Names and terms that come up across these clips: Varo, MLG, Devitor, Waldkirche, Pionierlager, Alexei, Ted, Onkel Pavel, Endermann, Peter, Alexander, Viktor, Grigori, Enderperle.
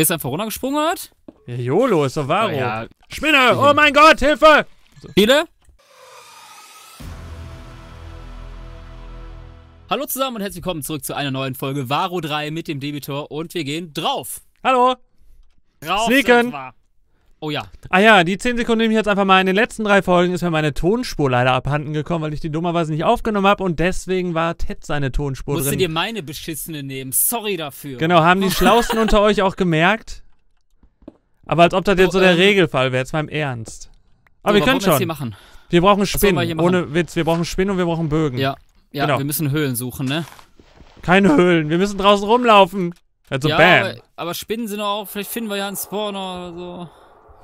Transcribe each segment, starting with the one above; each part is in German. Ist er einfach runtergesprungen hat? YOLO, ist doch Varo. Oh, ja. Spinne! Oh mein Gott, Hilfe! Peter? Hallo zusammen und herzlich willkommen zurück zu einer neuen Folge Varo 3 mit dem Devitor und wir gehen drauf. Hallo! Raus! Sneaken! Oh ja. Ah ja, die 10 Sekunden nehme ich jetzt einfach mal. In den letzten 3 Folgen ist mir meine Tonspur leider abhanden gekommen, weil ich die dummerweise nicht aufgenommen habe und deswegen war Ted seine Tonspur drin. Musst du dir meine beschissene nehmen, sorry dafür. Genau, haben die Schlausten unter euch auch gemerkt. Aber als ob das jetzt so der Regelfall wäre, jetzt mal im Ernst. Aber wir können schon. Hier machen? Wir brauchen Spinnen, ohne Witz, wir brauchen Spinnen und wir brauchen Bögen. Ja, ja genau. Wir müssen Höhlen suchen, ne? Keine Höhlen, wir müssen draußen rumlaufen. Also ja, bam. Aber Spinnen sind auch, vielleicht finden wir ja einen Spawner oder so.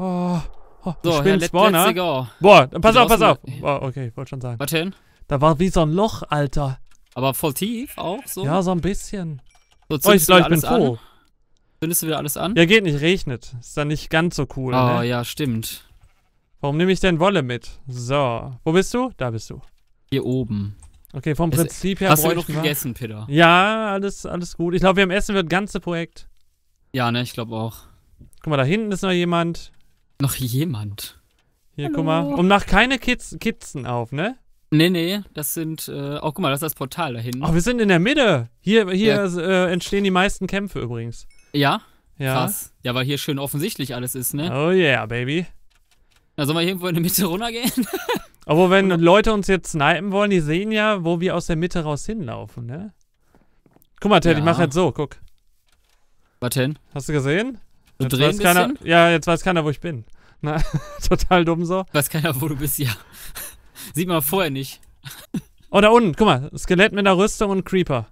Oh, oh, so, Herr, let's go. Boah, pass auf, pass auf. Oh, okay, ich wollte schon sagen. Was denn? Da war wie so ein Loch, Alter. Aber voll tief auch so? Ja, so ein bisschen. So, oh, ich glaube, ich bin froh. Zündest du wieder alles an? Ja, geht nicht, regnet. Ist dann nicht ganz so cool, ne? Oh, ja, stimmt. Warum nehme ich denn Wolle mit? So, wo bist du? Da bist du. Hier oben. Okay, vom Prinzip her... Hast du noch gegessen, Peter? Ja, alles gut. Ich glaube, wir haben Essen für das ganze Projekt. Ja, ne, ich glaube auch. Guck mal, da hinten ist noch jemand. Noch jemand. Hier, hallo. Guck mal. Und mach keine Kitzen auf, ne? Nee, nee, das sind, oh, guck mal, das ist das Portal da hinten. Oh, wir sind in der Mitte. Hier entstehen die meisten Kämpfe übrigens. Ja? Ja. Krass. Ja, weil hier schön offensichtlich alles ist, ne? Oh yeah, baby. Na, sollen wir hier irgendwo in der Mitte runtergehen? Aber wenn Leute uns jetzt snipen wollen, die sehen ja, wo wir aus der Mitte raus hinlaufen, ne? Guck mal, Ted, ja. Ich mach halt so, guck. Was denn? Hast du gesehen? Jetzt weiß keiner, ja, jetzt weiß keiner, wo ich bin. Na, total dumm so. Weiß keiner, wo du bist, ja. Sieht man vorher nicht. Oh, da unten, guck mal. Skelett mit einer Rüstung und Creeper.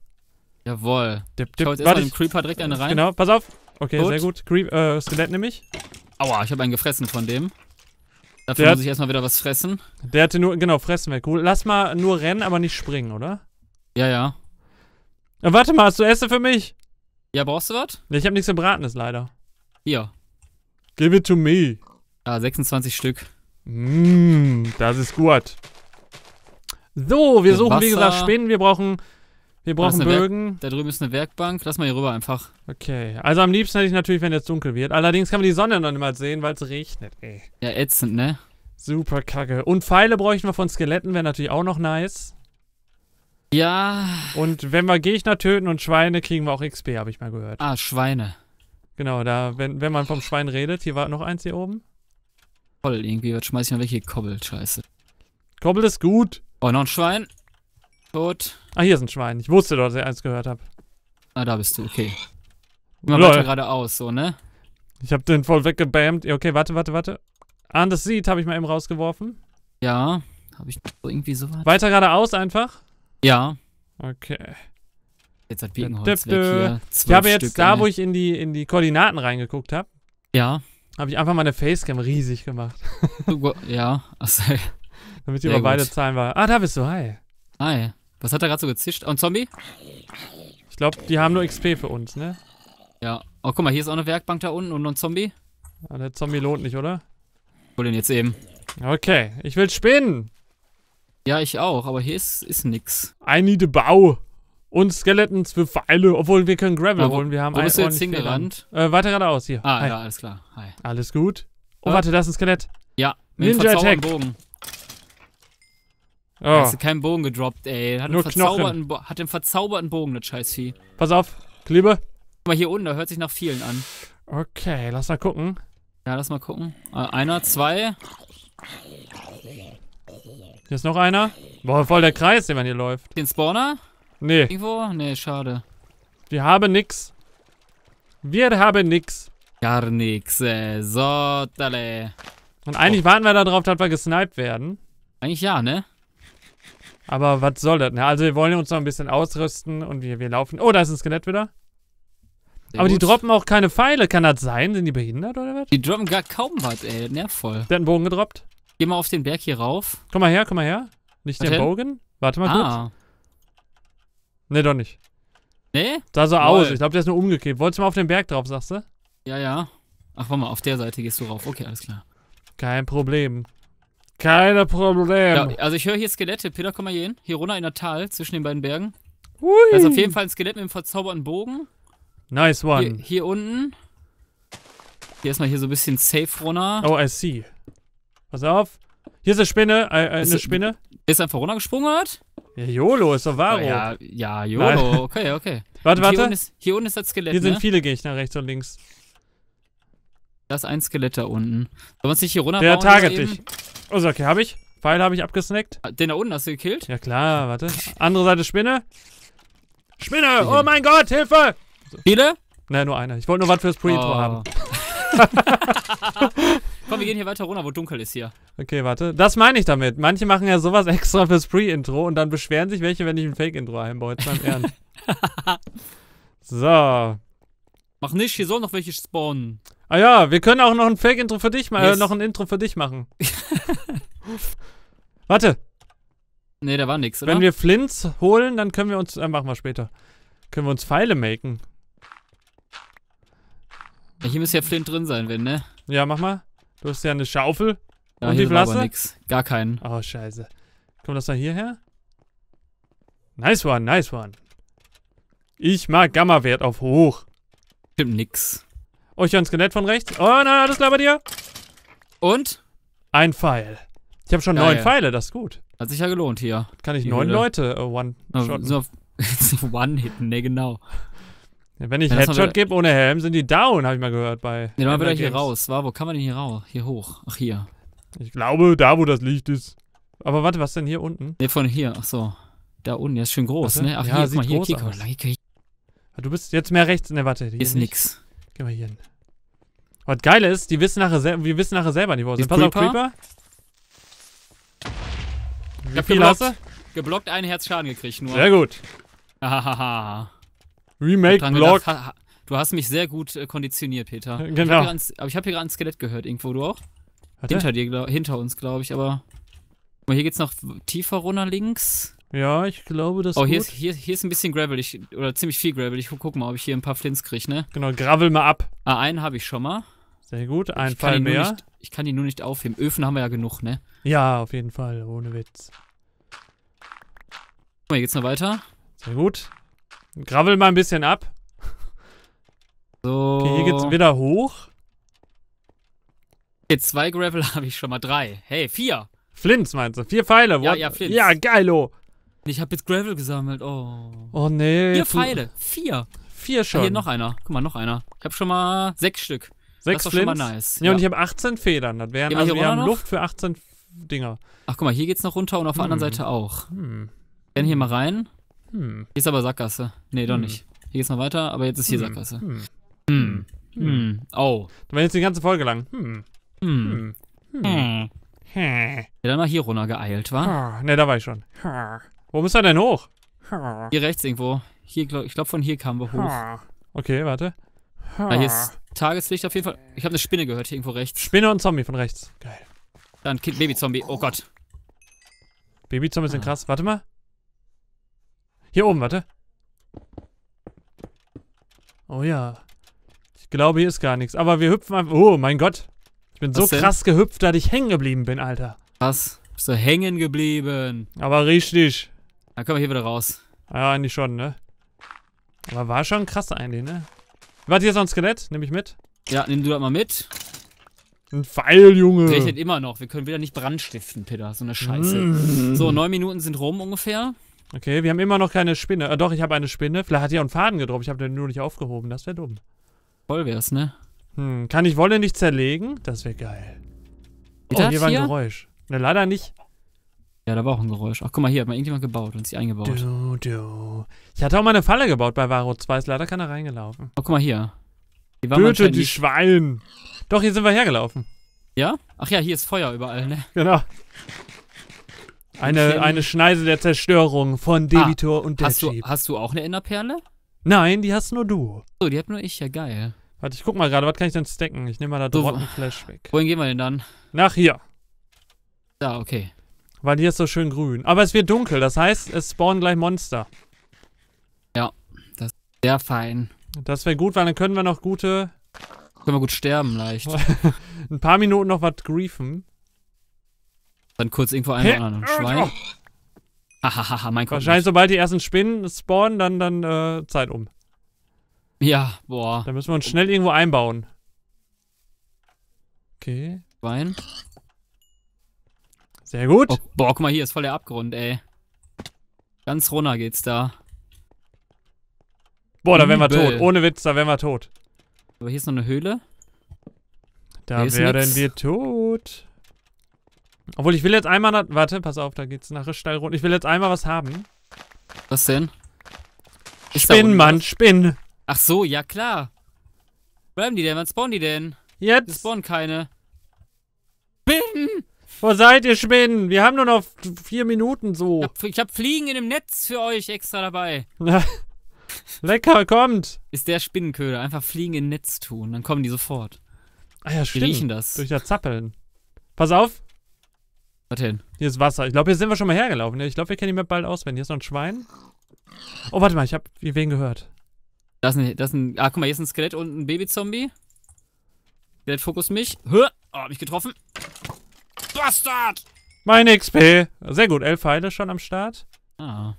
Jawohl. Ich hau jetzt erstmal den Creeper direkt einen rein. Genau, pass auf. Okay, gut. Sehr gut. Skelett nehme ich. Aua, ich habe einen gefressen von dem. Dafür muss ich erstmal wieder was fressen. Der hatte nur, genau, fressen wäre cool. Lass mal nur rennen, aber nicht springen, oder? Ja, ja. Na, warte mal, hast du Essen für mich? Ja, brauchst du was? Ich habe nichts Gebratenes, leider. Hier. Give it to me. Ah, 26 Stück. Das ist gut. So, wir suchen, wie gesagt, Spinnen. Wir brauchen Bögen. Da drüben ist eine Werkbank. Lass mal hier rüber einfach. Okay. Also am liebsten hätte ich natürlich, wenn es dunkel wird. Allerdings kann man die Sonne noch nicht mal sehen, weil es regnet, ey. Ja, ätzend, ne? Super kacke. Und Pfeile bräuchten wir von Skeletten. Wäre natürlich auch noch nice. Ja. Und wenn wir Gegner töten und Schweine, kriegen wir auch XP, habe ich mal gehört. Ah, Schweine. Genau, da, wenn man vom Schwein redet, hier war noch eins hier oben. Voll irgendwie, was schmeiß ich noch welche Kobbel, scheiße. Kobbel ist gut. Oh, noch ein Schwein. Tot. Ah, hier ist ein Schwein. Ich wusste doch, dass ich eins gehört habe. Ah, da bist du, okay. Immer weiter geradeaus, so, ne? Ich hab den voll weggebammt. Okay, warte. Ah, und das Seed habe ich mal eben rausgeworfen. Ja, habe ich irgendwie so was. Weiter geradeaus einfach? Ja. Okay. Jetzt hat Biegenholz weg hier. 12 ich habe jetzt Stück, da, wo ich in die Koordinaten reingeguckt habe, ja, habe ich einfach meine Facecam riesig gemacht. Ja, achso. Damit die über beide Zahlen war. Ah, da bist du, hi. Hi. Was hat er gerade so gezischt? Und Zombie? Ich glaube, die haben nur XP für uns, ne? Ja. Oh, guck mal, hier ist auch eine Werkbank da unten und noch ein Zombie. Ah, der Zombie lohnt nicht, oder? Ich hol den jetzt eben. Okay, ich will spinnen. Ja, ich auch, aber hier ist nix. I need a Bau. Und Skelettons für Pfeile, obwohl wir können Gravel holen. Wir haben wo bist du jetzt hingerannt? Weiter geradeaus, hier. Ah, hi. Ja, alles klar. Hi. Alles gut. Oh, warte, das ist ein Skelett. Ja, mit Ninja Attack. Bogen. Oh. Da hast du keinen Bogen gedroppt, ey. Hat nur Knochen. Hat den verzauberten Bogen, das Scheißvieh. Pass auf, Klebe. Guck mal hier unten, da hört sich nach vielen an. Okay, lass mal gucken. Ja, lass mal gucken. Einer, zwei. Hier ist noch einer. Boah, voll der Kreis, den man hier läuft. Den Spawner? Nee. Irgendwo? Nee, schade. Wir haben nix. Gar nix, ey. So, dalle. Und eigentlich warten wir darauf, dass wir gesniped werden. Eigentlich ja, ne? Aber was soll das? Also wir wollen uns noch ein bisschen ausrüsten und wir laufen... Oh, da ist ein Skelett wieder. Sehr aber gut. Die droppen auch keine Pfeile. Kann das sein? Sind die behindert oder was? Die droppen gar kaum was, ey. Nervvoll. Der hat einen Bogen gedroppt. Geh mal auf den Berg hier rauf. Komm mal her. Nicht den Bogen? Warte mal kurz. Ne, doch nicht. Nee? Sah so aus. Ich glaube, der ist nur umgekippt. Wolltest du mal auf den Berg drauf, sagst du? Ja, ja. Ach, warte mal, auf der Seite gehst du rauf. Okay, alles klar. Kein Problem. Ja, also ich höre hier Skelette. Peter, komm mal hier hin. Hier runter in der Tal, zwischen den beiden Bergen. Hui. Da ist auf jeden Fall ein Skelett mit einem verzauberten Bogen. Nice one. Hier unten. Geh erstmal hier so ein bisschen safe runter. Oh, I see. Pass auf. Hier ist eine Spinne. Eine Spinne. Ist einfach runtergesprungen hat? Ja, YOLO, ist doch Varo. Ja, ja, YOLO. Nein. Okay, okay. Warte, warte. Hier unten ist das Skelett. Hier sind viele Gegner, rechts und links. Da ist ein Skelett da unten. Sollen wir uns nicht hier runterbauen? Der target dich. Oh, so, okay, hab ich. Pfeil habe ich abgesnackt. Den da unten hast du gekillt? Ja, klar, warte. Andere Seite Spinne. Spinne! Oh mein Gott, Hilfe! So. Viele? Nein, nur einer. Ich wollte nur was fürs Pre-Intro haben. Komm, wir gehen hier weiter runter, wo dunkel ist hier. Okay, warte. Das meine ich damit. Manche machen ja sowas extra fürs Pre-Intro und dann beschweren sich welche, wenn ich ein Fake-Intro einbaue. Jetzt mal im Ernst. So. Mach nicht, hier sollen noch welche spawnen. Ah ja, wir können auch noch ein Fake-Intro für dich machen. Yes. Noch ein Intro für dich machen. Warte. Nee, da war nix, oder? Wenn wir Flints holen, dann können wir uns. Machen wir später. Können wir uns Pfeile maken. Hier müsste ja Flint drin sein, wenn, ne? Ja, mach mal. Du hast ja eine Schaufel. Ja, und die Flasche? Nix. Gar keinen. Oh, scheiße. Kommt das mal hierher? Nice one, nice one. Ich mag Gamma-Wert auf hoch. Stimmt nix. Oh, ich höre ein Skelett von rechts. Oh, na, alles klar bei dir. Und? Ein Pfeil. Ich habe schon 9 Pfeile, das ist gut. Hat sich ja gelohnt hier. Kann ich die 9 Höhle. Leute one-shotten? One-hitten, ne, genau. Ja, wenn ich Headshot gebe ohne Helm, sind die down, habe ich mal gehört bei. Ja, dann wird euch hier raus. War, wo kann man denn hier raus? Hier hoch. Ach, hier. Ich glaube, da, wo das Licht ist. Aber warte, was denn hier unten? Ne, von hier. Ach so. Da unten. Der ist schön groß, ne? Ach, ja, hier, sieht mal, groß hier. Du bist jetzt mehr rechts. Ne, warte. Hier ist nix. Geh mal hier hin. Was geil ist, die wissen nachher, wir wissen nachher selber nicht, wo sind. Pass auf, Creeper. Ich hab geblockt, ein Herz Schaden gekriegt nur. Sehr gut. Hahaha. Remake Block. Du hast mich sehr gut konditioniert, Peter. Genau. Aber ich habe hier gerade ein Skelett gehört, irgendwo, du auch? Warte. Hinter dir, hinter uns, glaube ich, aber. Guck mal, hier geht's noch tiefer runter links. Ja, ich glaube, das ist. Oh, hier, gut. Hier ist ein bisschen Gravel, oder ziemlich viel Gravel. Ich guck mal, ob ich hier ein paar Flints kriege, ne? Genau, gravel mal ab. Ah, einen habe ich schon mal. Sehr gut, ein Pfeil mehr. Ich kann die nur nicht aufheben. Öfen haben wir ja genug, ne? Ja, auf jeden Fall, ohne Witz. Guck mal, hier geht's noch weiter. Sehr gut. Gravel mal ein bisschen ab. So. Okay, hier geht's wieder hoch. Okay, 2 Gravel habe ich schon mal. 3. Hey, 4. Flints meinst du? 4 Pfeile. Ja, ja, Flints. Ja, geilo. Ich habe jetzt Gravel gesammelt. Oh. Oh, nee. 4 Pfeile. 4. 4 schon. Ah, hier noch einer. Guck mal, noch einer. Ich habe schon mal 6 Stück. 6 Flints. Schon mal nice. Ja, und ich habe 18 Federn. Das wären, also wir haben noch Luft für 18 Dinger. Ach, guck mal, hier geht's noch runter und auf der anderen Seite auch. Renn hier mal rein. Hier ist aber Sackgasse. Nee, doch nicht. Hier geht's noch weiter, aber jetzt ist hier Sackgasse. Oh. Da war jetzt die ganze Folge lang. Ja, dann mal hier runter geeilt, wa? Ne, da war ich schon. Wo müssen wir denn hoch? Hier rechts irgendwo. Hier, ich glaube, von hier kamen wir hoch. Okay, warte. Ah, hier ist Tageslicht auf jeden Fall. Ich habe eine Spinne gehört, hier irgendwo rechts. Spinne und Zombie von rechts. Geil. Dann Baby-Zombie. Oh Gott. Baby-Zombie sind krass. Warte mal. Hier oben, warte. Oh ja. Ich glaube, hier ist gar nichts. Aber wir hüpfen einfach. Oh mein Gott. Ich bin so krass gehüpft, dass ich hängen geblieben bin, Alter. Krass. Bist du hängen geblieben. Aber richtig. Dann können wir hier wieder raus. Ja, eigentlich schon, ne? Aber war schon krass eigentlich, ne? Warte, hier ist noch ein Skelett. Nimm ich mit. Ja, nimm du das mal mit. Ein Pfeil, Junge. Rechnet immer noch. Wir können wieder nicht brandstiften, Peter. So eine Scheiße. So, 9 Minuten sind rum ungefähr. Okay, wir haben immer noch keine Spinne. Doch, ich habe eine Spinne. Vielleicht hat die auch einen Faden gedroppt. Ich habe den nur nicht aufgehoben. Das wäre dumm. Voll wär's, ne? Hm, kann ich Wolle nicht zerlegen? Das wäre geil. Oh, hier war ein Geräusch. Ne, leider nicht. Ja, da war auch ein Geräusch. Ach, guck mal, hier hat mal irgendjemand gebaut und sich eingebaut. Ich hatte auch mal eine Falle gebaut bei Varo 2. Ist leider keiner reingelaufen. Oh, guck mal hier. Töte die Schweine. Doch, hier sind wir hergelaufen. Ja? Ach ja, hier ist Feuer überall, ne? Genau. Eine Schneise der Zerstörung von Devitor und Ted. Hast du auch eine Enderperle? Nein, die hast nur du. So, die hab nur ich, ja geil. Warte, ich guck mal gerade, was kann ich denn stacken? Ich nehme mal da Drottenflash weg. Wohin gehen wir denn dann? Nach hier. Da, okay. Weil hier ist so schön grün. Aber es wird dunkel, das heißt, es spawnen gleich Monster. Ja, das ist sehr fein. Das wäre gut, weil dann können wir noch gute... Können wir gut sterben leicht. Ein paar Minuten noch was griefen. Dann kurz irgendwo einen anderen Schwein. Hahaha, mein Gott. Wahrscheinlich, sobald die ersten Spinnen spawnen, dann Zeit um. Ja, boah. Dann müssen wir uns schnell irgendwo einbauen. Okay. Rein. Sehr gut. Oh, boah, guck mal, hier ist voll der Abgrund, ey. Ganz runter geht's da. Boah, da wären wir tot. Ohne Witz, da wären wir tot. Aber hier ist noch eine Höhle. Da wären wir tot. Obwohl, ich will jetzt einmal... Warte, pass auf, da geht's nachher steil runter. Ich will jetzt einmal was haben. Was denn? Spinnen, Mann, Spinnen. Ach so, ja klar. Bleiben die denn? Wann spawnen die denn? Jetzt. Die spawnen keine. Spinnen! Wo seid ihr, Spinnen? Wir haben nur noch 4 Minuten so. Ich hab Fliegen in dem Netz für euch extra dabei. Lecker, kommt. Ist der Spinnenköder. Einfach Fliegen in Netz tun. Dann kommen die sofort. Ah ja, stimmt. Die riechen das. Durch das Zappeln. Pass auf. Was denn? Hier ist Wasser. Ich glaube, hier sind wir schon mal hergelaufen. Ich glaube, wir kennen die Map bald auswendig. Hier ist noch ein Schwein. Oh, warte mal. Ich habe wen gehört. Das ist ein... Ah, guck mal. Hier ist ein Skelett und ein Baby-Zombie. Skelett fokus mich. Höh! Oh, hab ich getroffen. Bastard! Meine XP. Sehr gut. 11 Pfeile schon am Start. Ah.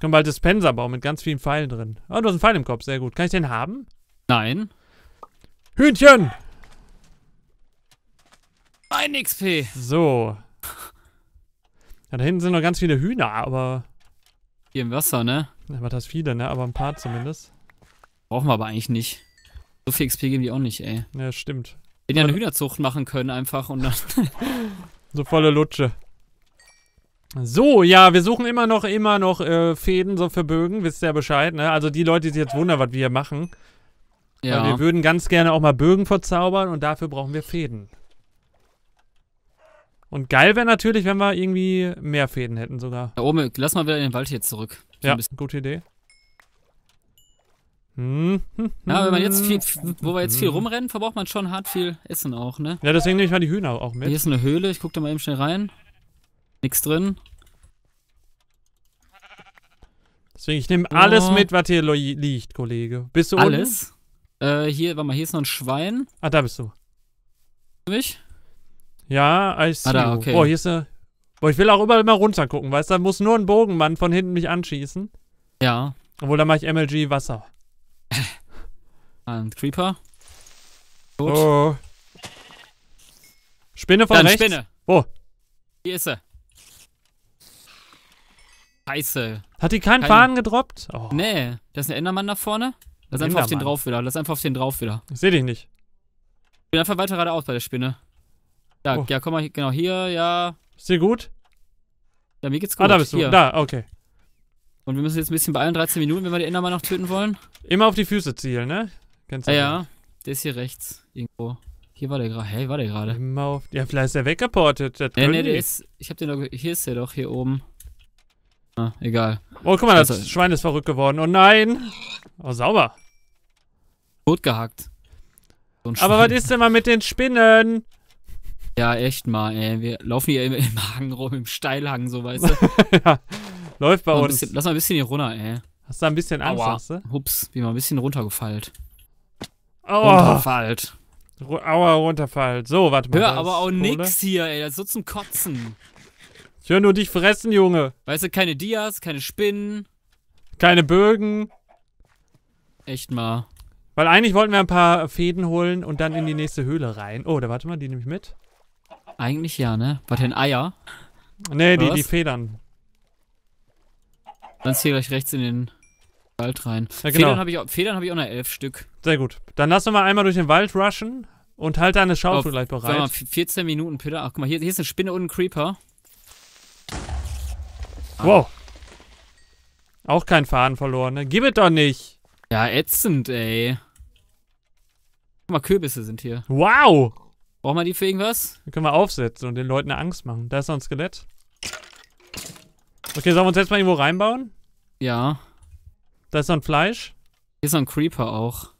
Können bald Dispenser bauen mit ganz vielen Pfeilen drin. Oh, du hast einen Pfeil im Kopf. Sehr gut. Kann ich den haben? Nein. Hühnchen! Mein XP. So. Ja, da hinten sind noch ganz viele Hühner, aber... Hier im Wasser, ne? Ja, aber das viele, ne? Aber ein paar zumindest. Brauchen wir aber eigentlich nicht. So viel XP geben die auch nicht, ey. Ja, stimmt. Wenn die eine Hühnerzucht machen können einfach und dann... so volle Lutsche. So, ja, wir suchen immer noch Fäden so für Bögen, wisst ihr ja Bescheid, ne? Also die Leute, die sich jetzt wundern, was wir hier machen. Ja. Weil wir würden ganz gerne auch mal Bögen verzaubern und dafür brauchen wir Fäden. Und geil wäre natürlich, wenn wir irgendwie mehr Fäden hätten sogar. Da oben, lass mal wieder in den Wald hier zurück. So ja, gute Idee. Ja, wenn man jetzt viel, wo wir jetzt viel rumrennen, verbraucht man schon hart viel Essen auch, ne? Ja, deswegen nehme ich mal die Hühner auch mit. Hier ist eine Höhle, ich guck da mal eben schnell rein. Nix drin. Deswegen, ich nehme alles mit, was hier liegt, Kollege. Bist du alles? Unten? Hier, warte mal, hier ist noch ein Schwein. Ah, da bist du. Mich? Ja, ich da, okay. Boah, hier ist eine... Boah, ich will auch überall mal runter gucken, weißt du? Da muss nur ein Bogenmann von hinten mich anschießen. Ja. Obwohl, da mache ich MLG Wasser. Ein Creeper. Gut. Oh. Spinne von rechts. Spinne. Wo? Hier ist sie. Scheiße. Hat die keinen Faden gedroppt? Oh. Nee. Da ist ein Endermann da vorne. Lass einfach auf den drauf wieder. Lass einfach auf den drauf wieder. Ich seh dich nicht. Ich bin einfach weiter geradeaus bei der Spinne. Da, oh. Ja, komm mal, genau, hier, ja. Ist dir gut? Ja, mir geht's gut. Ah, da bist du. Hier. Da, okay. Und wir müssen jetzt ein bisschen beeilen, 13 Minuten, wenn wir den Endermann noch töten wollen. Immer auf die Füße zielen, ne? Kennst du ja, ja. Der ist hier rechts, irgendwo. Hier war der gerade. Hey, war der gerade? Ja, vielleicht ist der weggeportet. Nee, nee, der ist. Ich hab den doch. Hier ist der doch, hier oben. Ah, egal. Oh, guck mal, das also, Schwein ist verrückt geworden. Oh nein! Oh, sauber. Tot gehackt. So ein Schwein. Aber was ist denn mal mit den Spinnen? Ja, echt mal, ey. Wir laufen hier im Hang rum, im Steilhang, so, weißt du. Ja, läuft bei uns. Lass mal ein bisschen hier runter, ey. Hast du da ein bisschen Angst, hast du? Hups, bin mal ein bisschen runtergefallen. Oh. Runterfallt. Aua, runterfallt. So, warte mal. Hör aber auch nix hier, ey. Das ist so zum Kotzen. Ich höre nur dich fressen, Junge. Weißt du, keine Dias, keine Spinnen. Keine Bögen. Echt mal. Weil eigentlich wollten wir ein paar Fäden holen und dann in die nächste Höhle rein. Oh, da warte mal, die nehme ich mit. Eigentlich ja, ne? Was denn, Eier? Nee, die Federn. Dann zieh gleich rechts in den Wald rein. Ja, genau. Federn hab ich auch noch 11 Stück. Sehr gut. Dann lass uns mal einmal durch den Wald rushen und halt deine Schaufel gleich bereit. Sag mal, 14 Minuten, Peter. Ach, guck mal, hier ist eine Spinne und ein Creeper. Ah. Wow. Auch kein Faden verloren, ne? Gib es doch nicht. Ja, ätzend, ey. Guck mal, Kürbisse sind hier. Wow. Brauchen wir die für irgendwas? Die können wir aufsetzen und den Leuten eine Angst machen. Da ist noch ein Skelett. Okay, sollen wir uns jetzt mal irgendwo reinbauen? Ja. Da ist noch ein Fleisch. Hier ist noch ein Creeper auch.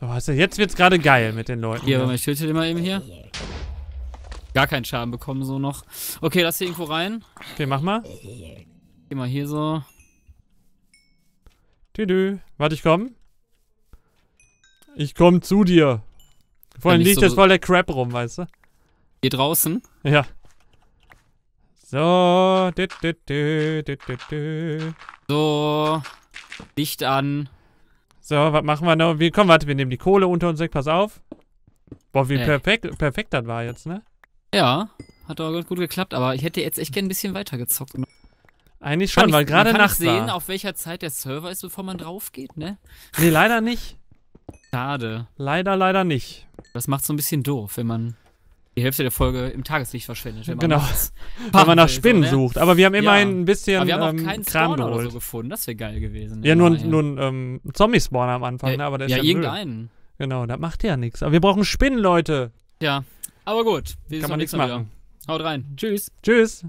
Oh, weißt du, jetzt wird's gerade geil mit den Leuten. Hier, aber ich töte den mal eben hier. Gar keinen Schaden bekommen so noch. Okay, lass hier irgendwo rein. Okay, mach mal. Geh mal hier so. Tüdü. Warte, ich komm. Ich komm zu dir. Vor allem liegt jetzt voll der Crap rum, weißt du? Hier draußen? Ja. So. So. Licht an. So, was machen wir noch? Komm, warte, wir nehmen die Kohle unter uns weg, pass auf. Boah, wie perfekt das war jetzt, ne? Ja, hat aber gut geklappt, aber ich hätte jetzt echt gern ein bisschen weiter gezockt. Eigentlich schon, weil gerade Nacht war. Man kann sehen, auf welcher Zeit der Server ist, bevor man drauf geht, ne? Nee, leider nicht. Schade. Leider nicht. Das macht so ein bisschen doof, wenn man die Hälfte der Folge im Tageslicht verschwendet. Wenn man wenn man nach Spinnen sucht. Aber wir haben immerhin ein bisschen Kram geholt. Aber wir haben auch keinen Spawner oder so gefunden. Das wäre geil gewesen. Ja, nur ein Zombie-Spawner am Anfang. Ne? Aber der ist ja irgendeinen. Genau, das macht ja nichts. Aber wir brauchen Spinnen, Leute. Ja, aber gut. Kann man nichts machen. Wieder. Haut rein. Tschüss. Tschüss.